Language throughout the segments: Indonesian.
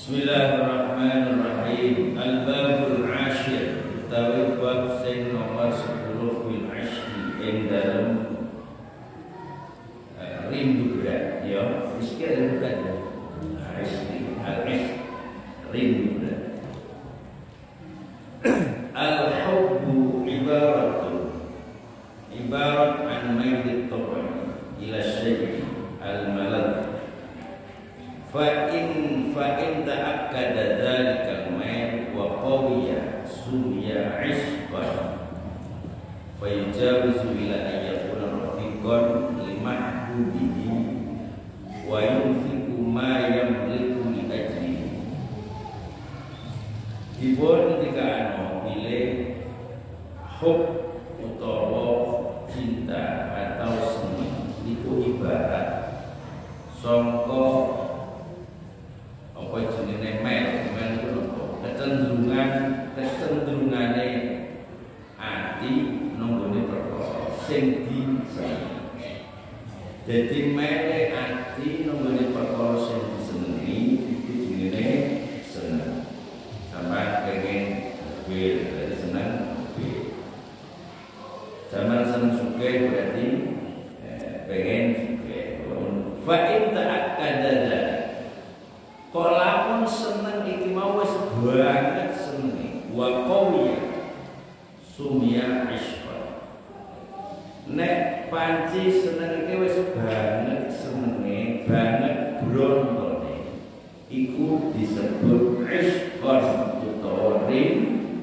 Bismillahirrahmanirrahim. Al-Babul Ashir, utawi bab sing nomor 10 fil ashri ing dalem rindu berat ya, miskin berat ya. Ashri al-ashri rindu berat. Al-hubbu ibaratun ibarat an maydit tab'i ila syai' al-malad. Fa in ta'akkada dzalika al-may' wa qawiya sunya 'isban fa yajawizu ila ayyakuna rafiqan limahdubihi wa yunfiqu ma yamliku li ajrihi. Dibon ketika ana milih hub utawa cinta atau seneng itu ibarat sangka kecenderungane ati nunggone perkara sing disenengi. Dadi mele ati nunggone perkara sing disenengi iki jenenge seneng. Sampeyan pengen duwe berarti seneng duwe. Sampeyan seneng sugih berarti pengen sugih. Fa in ta'akkada dzalik. Kalamun seneng iki mau wis banget seneng. Wa qawiyah sumya ishqa. Nek panci seneng iki wis banget senenge, banget blontone. Iku disebut ishqan utawa rindu.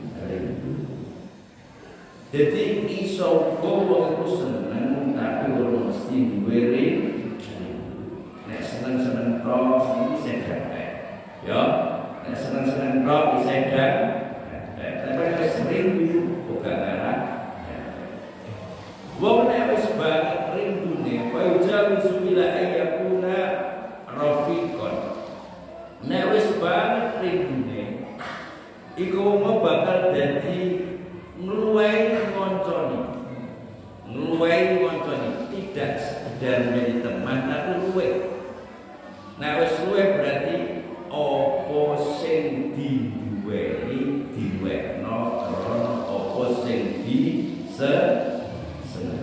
Dadi iso wong iku seneng tapi ora mesti duwe rindu. Nek seneng-seneng tok iki sedak. Ya, nek seneng-seneng tok iki sedak. Tapi rindu bukan arah. Wong nek wis banget rindune, fauja bismillah ayyakuna rafiqan. Nek wis banget rindune, iku mau bakal dadi ngluwai koncone, tidak sekedar menjadi teman tapi luwe. Nek wis luwe berarti apa sing diduweni diwekno karena apa sing disenengi.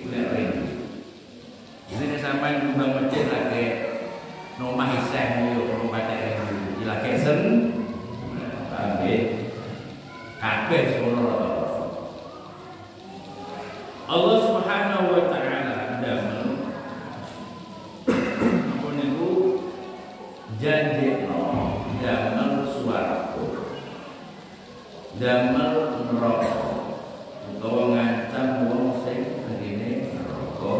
Iku nek rindu. Jenenge sampean kumbang masjid lagi nomah isih yo rumatek rindu. Iki lagi sen. Nggih. Kabeh ngono lho. Allah Subhanahu wa taala ndamen meniku janji damel suaraku, damel neraka, utawa ngancam wong sing ngene neraka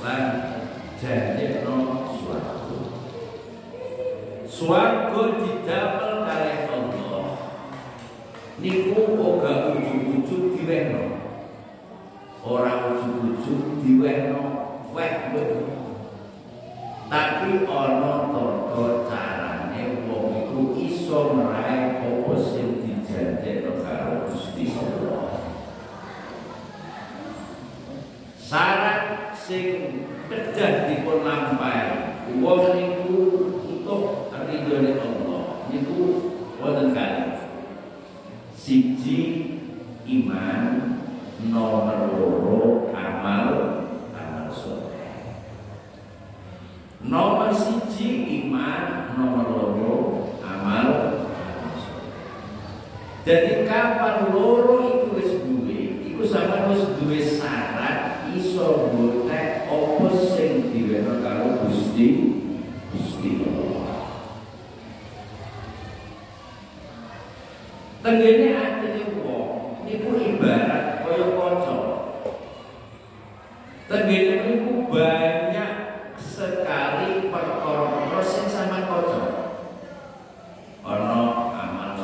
lan janji no suaraku. Suaraku didamel kalih Allah. Niku uga ujug-ujug diwehno. Ora ujug-ujug diwehno, weh. Tapi ana tata carane wong iso meraih apa sing dijanjekno karo Gusti Allah. Syarat sing kedah dipun lampahi wong niku untuk ridhone Allah niku wonten kalih. Siji iman, nomor loro amal saleh. Nomor siji iman, nomor loro amal. Jadi kapan loro itu wis duwe, iku sampeyan wis duwe syarat iso golek apa sing diweno karo Gusti Allah. Tengene atine wong niku ibarat kaya kaca. Tengene niku banyak sekali perkara-perkara sing sama kaca. Ana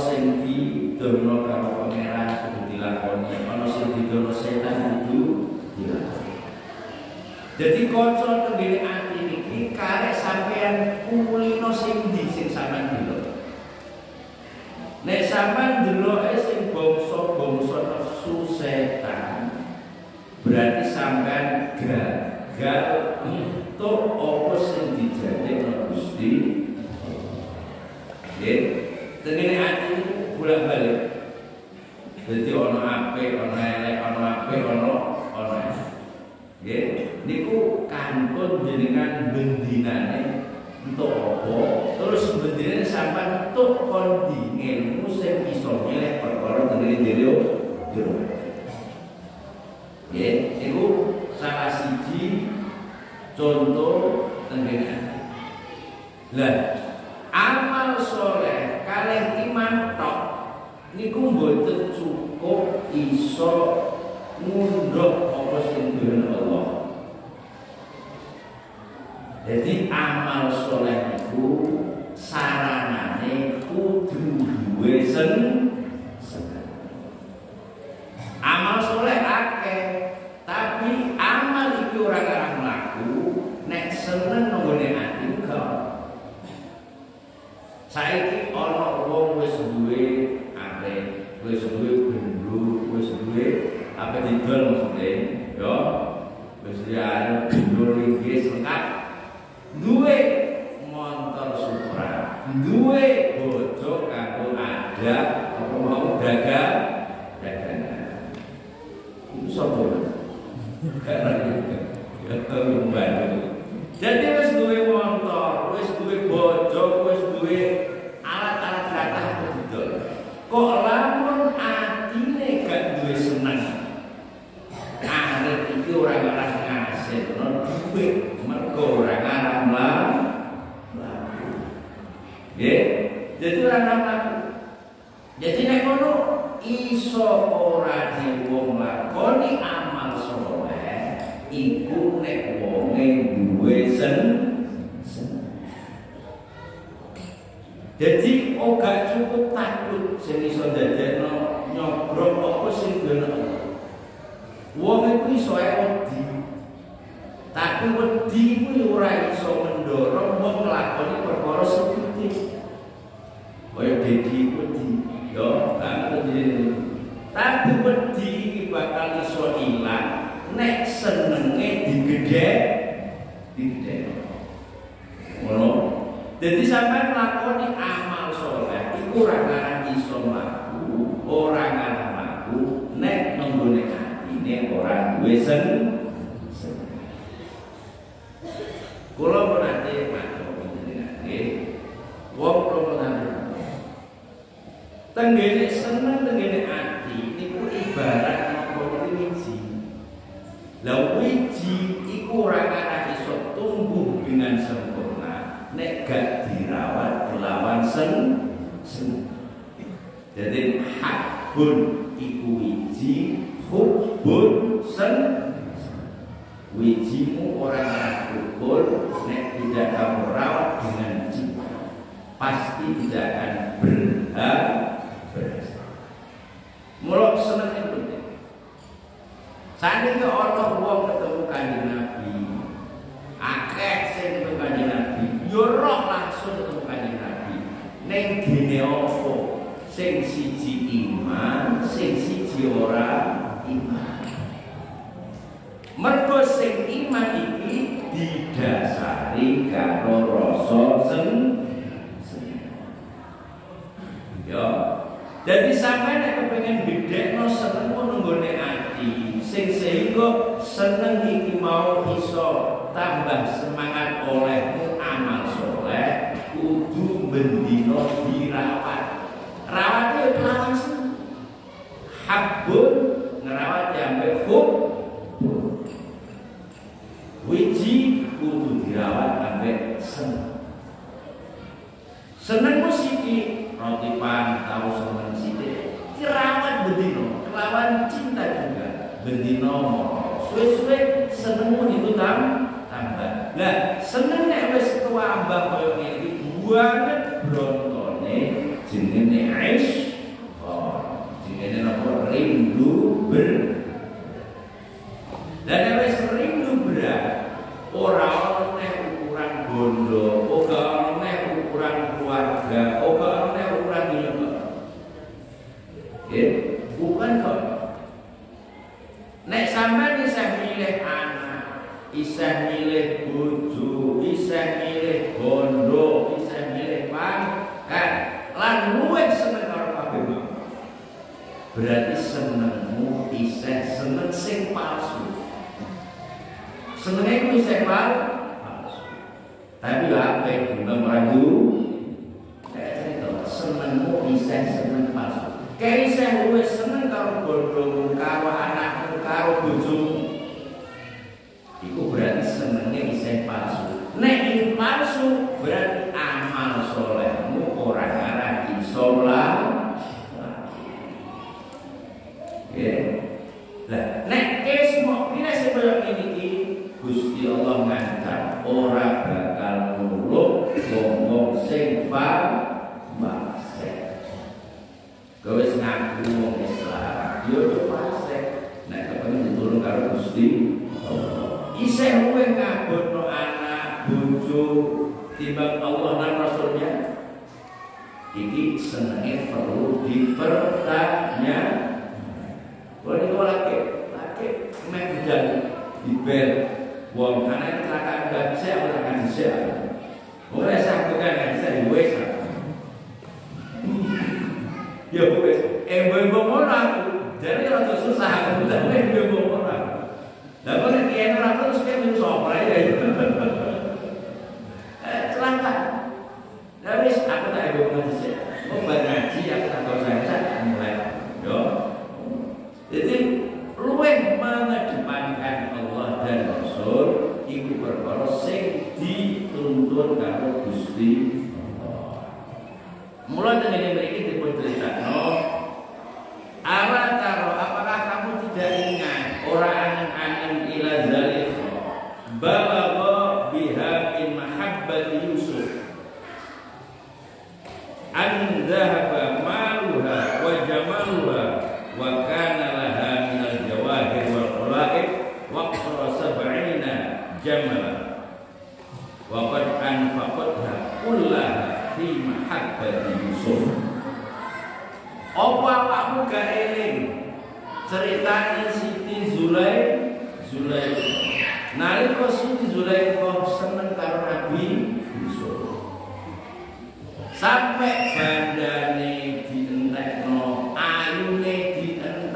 sing didono karo pangeran kudu dilakoni, ana sing didono setan kudu dilakoni. Dadi kanca tengene ati iki karek sampean kulino sing ndi sing sampean delok. Nek sampean deloke sing bangsa-bangsa nafsu setan, berarti sampean gagal itu Tur apa sing dijane karo Gusti nggih tengene ati bolak-balik dadi ana apik ana elek ana apik ana nggih niku kantun jenengan bendinane entuk apa terus bendinane sampean entuk kondi ilmu sing iso milih perkara tengene jero nggih niku salah siji contoh tengene. Lah amal soleh kalih iman tok niku mboten cukup iso ngundhok apa sing dene Allah. Jadi amal soleh niku saranane kudu duwe seneng. Amal soleh akeh tapi amal iki ora karang mlaku. Seneng nggone ati kok. Saiki ana wong wis duwe arek, wis duwe gendul, wis duwe apa didol mesti ya. Wis duwe arek gendul iki lengkap. Duwe montor Supra, duwe bojo kanggo ada apa mau dagangan. Iku sapa? Karena kita membantu. Jadi wis duwe motor, wis duwe bojo, wis duwe alat-alat latah gitu. Kok lamun atine gak duwe seneng. Arep iki ora ngarah ngasilno duit, mergo ora ngarah mlaku. Nggih, dadi ora ngarah. Dadi nek ngono iso ora diwong lakoni amal soleh iku nek wonge duwe seneng. Jadi ora cukup takut sing iso dadekno nyobrok apa sing dene. Wong iku iso wedi. Tapi wedi iku ora iso mendorong wong nglakoni perkara sedikit. Kaya wedi wedi yo tak ngerti. Tapi wedi iki bakal iso ilang nek senenge digedhe. Jadi sampai melakukan amal soleh, itu orang-orang iso melaku, orang-orang melaku, nek menggunakan ini orang wesen. Kalau berarti maka menjadi wong promenader, tenggene seneng tenggene ati, niku ibarat ngomong wiji. Lah wiji iku orang-orang iso tumbuh dengan sempurna. Nek gak dirawat kelawan seneng. Jadi hakbun iku wiji, hubun seneng. Wijimu orang ukur, nek tidak kamu rawat dengan cinta, pasti tidak akan berhasil. Mulok seneng itu. Saat itu orang buang ketemu kanjeng Nabi, akeh sing ketemu kanjeng Nabi. Yorok langsung ketemu kanjeng Nabi. Neng dene opo? Sing siji iman, sing siji ora iman. Mergo sing iman iki didasari karo rasa seneng. Ya. Jadi sampeyan nek kepengin bedhekno seneng nggone ati, sing sehingga seneng iki mau iso tambah semangat oleh amal soleh kudu bendino dirawat. Rawatnya langsung habun ngerawat sampai hub wiji kudu dirawat sampai seneng. Seneng musiki rotipan tahu seneng sithik dirawat bendino kelawan cinta juga bendino suwe-suwe senengmu itu tambah. Nah, seneng nek wis tuwa mbah koyo ngene iki banget brontone jenenge jenenge napa rindu ber. Lah nek wis rindu berat ora ana ukuran bondo, ora ana ukuran keluarga, ora ana ukuran ilmu. Nggih, bukan kok. Nek sampeyan isih milih anak, isih milih bojo, Senengnya aku istighfar. Tapi lah, kayak bukan meragu. Saya tahu senengmu iseh seneng palsu. Kayak iseh gue seneng kalau bodoh, kalau anakku, kalau bojomu. Iku berarti senengnya iseh palsu. Nek ini palsu berarti amal solehmu orang arah insyaallah. Ya, lah. Nek kes mau kita seperti ini. Gusti Allah ngancam orang bakal nurut ngomong sing fasik. Kowe sing ngaku wong Islam, yo fasik. Nek kepengin ditulung karo Gusti Allah. Isih kowe ngabotno anak, bojo timbang Allah lan Rasulnya. Iki senenge perlu dipertanyakan. Kowe iki laki mek budak dibel wong ana kelakuan gak bisa ora kan bisa. Ora sak kan bisa diwes. Ya wes, embung ora. Jadi rada susah aku ndak embung ora. Lah kok nek yen ora terus ke menso ora ya. Celaka. Lah wis aku tak embung bisa. Wong ngaji aku tak usah mulai. Yo. Jadi luweh mengedepankan Allah dan Rasul iku perkara sing dituntut karo Gusti Allah. Mula dengan mriki dipun critakno, alataro apakah kamu tidak ingat ora angen-angen ila zalika balagha biha in mahabbati Yusuf an dhahaba maluha wa jamaluha wa kana laha minal jawahir wal qalaib waqra sab'ina jamala wa qad anfaqatha kullaha fi mahabbati Yusuf. Apa awakmu gak eling ceritane Siti Zulaikha nalika Siti Zulaikha seneng karo Nabi Yusuf sampai bandane dientekno ayune dan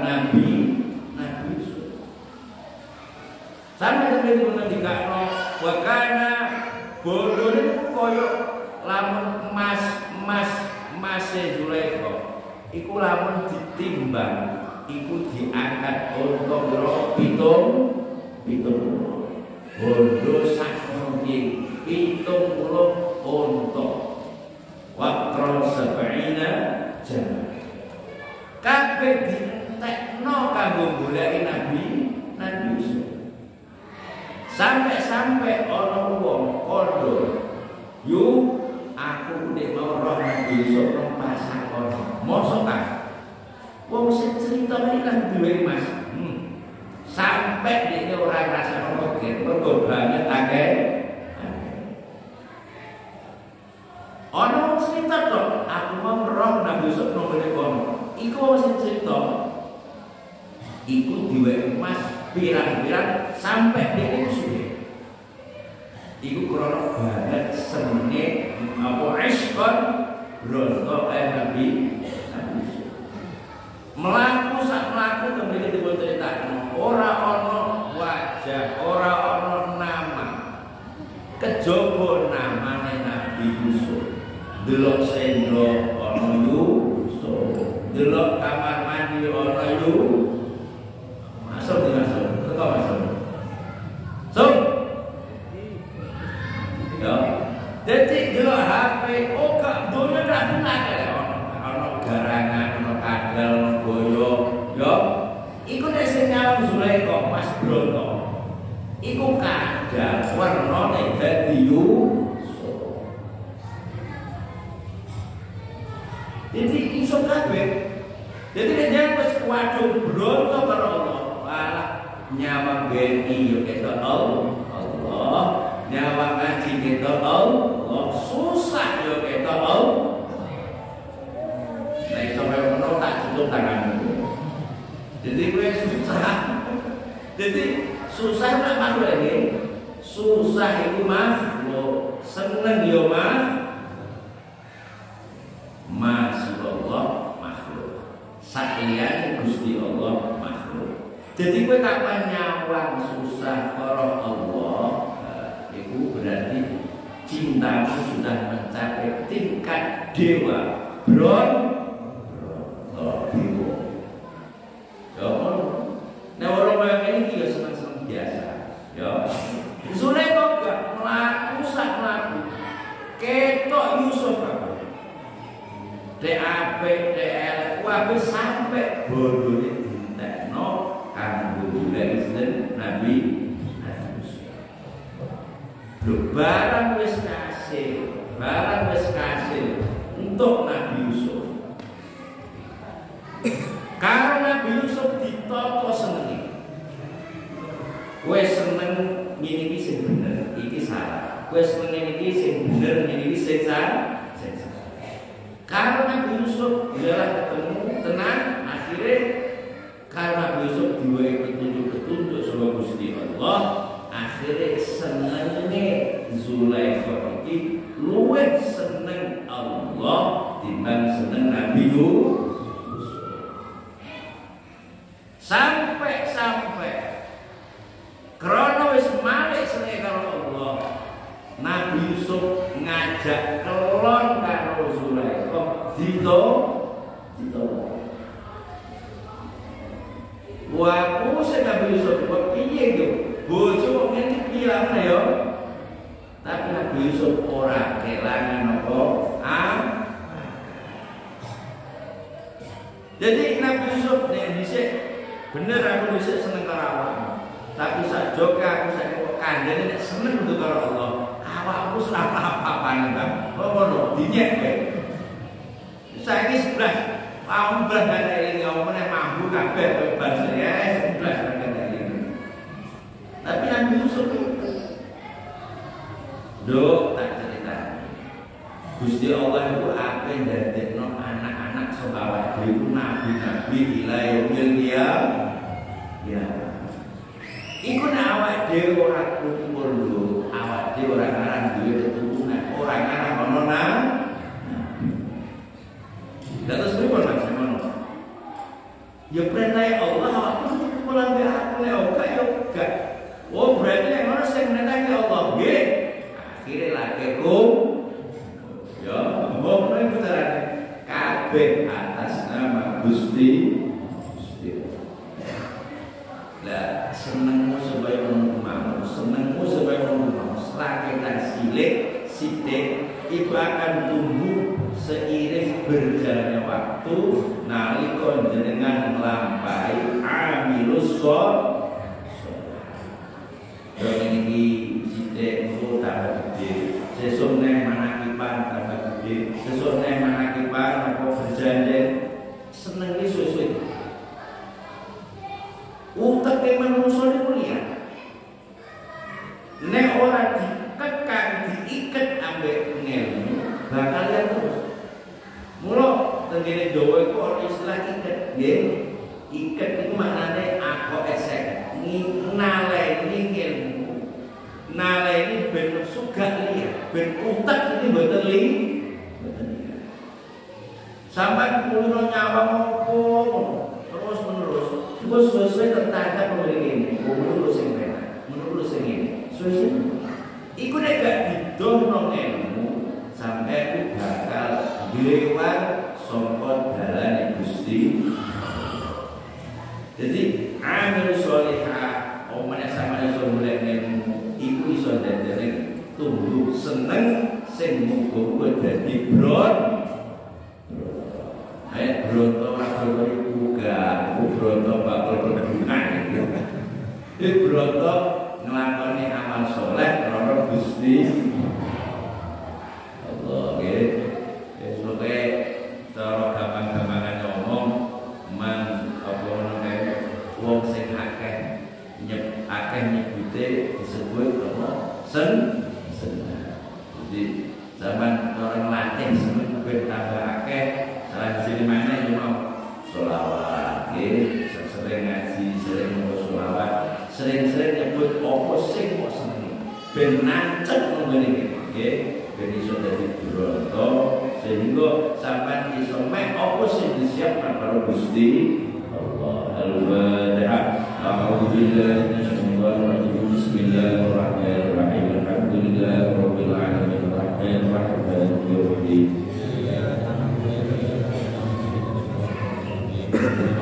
Nabi Yusuf. Sampai sampai dikatakan wakana bodoh itu koyok lamun emas Zulaikha. Iku lamun ditimbang, iku diangkat untuk pitung bodoh sakroki pitung puluh untuk waktu sebaiknya jangan. Kabeh dientekno kanggo goleki Nabi Yusuf. Sampai-sampai ana wong kondo, "Yu, aku nek mau roh Nabi Yusuf nang pasar kono." Mosok ta? Wong sing crita iki kan duwe Mas. Sampai nek ora ngrasa ono gen, mergo banget akeh. Ana cerita kok, aku mau roh Nabi Yusuf nang kono. Iku sing cerita iku diwek emas pirang-pirang sampai dene suwe. Iku krana banget senenge apa iskon rondo Nabi. Mlaku sak mlaku temene dipun critakno, ora ana wajah, ora ana nama. Kejaba namane Nabi Yusuf. Delok sendok ana Yusuf. Delok kamar mandi ono yu masuk so ya detik delok HP oh gak dolen ra tenan ono garangan ono kadal ono boyo yo iku nek sing nyawang Zulaikha Mas Broto iku kadal wernane dadi Yusuf. Jadi iso kabeh. Jadi dia pas wadung bronto karo Allah, malah nyawang geni yo ketok Allah, nyawang ngaji ketok Allah, susah yo ketok Allah. Nah iso menawa tak tutup tanganku. Jadi kowe susah. Jadi susah ora malu lagi. Susah iku makhluk, seneng yo Mas Allah makhluk. Saklian Gusti Allah makhluk. Jadi kowe tak menyawang susah karo Allah, itu berarti cintamu sudah mencapai tingkat dewa. Bro. Yo, nah orang bayang ini juga senang-senang biasa. Yo, sulit kok gak melaku melaku. Ketok Yusuf apa? TAP, TL, aku sampai bodohnya ditekno kanggo dari sinten Nabi Yusuf. Lho barang wis kasil, untuk Nabi Yusuf. Karena Nabi Yusuf ditoto seneng. Kowe seneng ngene iki sing bener, iki salah. Kowe seneng ngene iki sing bener, ngene iki sing salah. Karena Nabi Yusuf dialah ketemu tenang, akhirnya karena Nabi Yusuf diwenehi petunjuk-petunjuk saka Gusti Allah, akhirnya senenge Zulaikha iki luwih seneng Allah timbang seneng Nabi Yusuf. Sampai krono wis malih seneng karo Allah, Nabi Yusuf ngajak kelon karo Zulaikha ditolak. Waku sing Nabi Yusuf kok piye yo? Bojo ngene ilang yo. Tapi Nabi Yusuf ora kelangan apa? Jadi Nabi Yusuf nek dhisik bener aku bisa seneng karo Allah, tapi saat joka aku saat kandangnya seneng untuk karo Allah. Awakku selama apa-apaan bang? Kono dinyek kowe. Saiki sebelah, awakmu berada ing ngomong nek mambu kabeh kowe basa ya sebelah berada ing. Tapi Nabi Yusuf itu, Dok tak cerita. Gusti Allah itu apa yang dadekno anak-anak sahabat dhewe nabi-nabi ilayaul dia. Ya. Iku nek awake dhewe ora kumpul lho, awake dhewe ora ngarang duwe keturunan, ora ngarang ono nang. Lah terus pripun maksudmu? Ya perintah Allah awake kumpulan be aku yo gak. Oh berarti nek ngono sing menenake Allah nggih. Akhire lakiku ya monggo nek carane kabeh atas nama Gusti. Lah senengmu sebagai orang mau, rakyat silik, sidik, itu akan tumbuh seiring berjalannya waktu. Nalika jenengan melampaui amilus kor. Kalau ini sidik itu tambah gede, sesungguhnya manakipan tambah gede, sesungguhnya manakipan apa berjanji, senengnya sesuai. Utek manungsa niku liya. Nek ora ditekan, diiket ambek ngene, bakal terus. Mula tengene Jawa iku ana istilah iket, nggih. Iket niku maknane aku esek, naleni ilmu. Naleni ben sugih liya, ben utek iki mboten li. Sampeyan kulo nyawang opo terus-menerus. Gue sesuai tertangkap pemilik ini, menurut yang enak, menurut yang ini, sesuai. Iku nek gak didorong ilmu, sampai aku bakal dilewat songkot dalan Gusti. Jadi amil sholihah, omane samane sholihah ilmu, iku iso dadene tumbuh seneng, sing mugo kuwi dadi brot. Ayo bronto bakal berbuka, bronto bakal berguna. Itu bronto ngelakoni amal soleh, roh Gusti Allah. Oke, cara gampang-gampangan ngomong, man apa namanya, wong sing akeh nyebute disebut apa? Seneng. Jadi zaman orang Latin seneng ben tambah akeh. Salah di mana itu mau solawat, sering ngaji, sering ngomong solawat, sering nyebut opposing kok seneng, ben nancep ngene iki, ben iso dadi bronto, sehingga sampean iso mek opposing disiapkan karo Gusti Allah. Al-Fatihah. Bismillahirrahmanirrahim.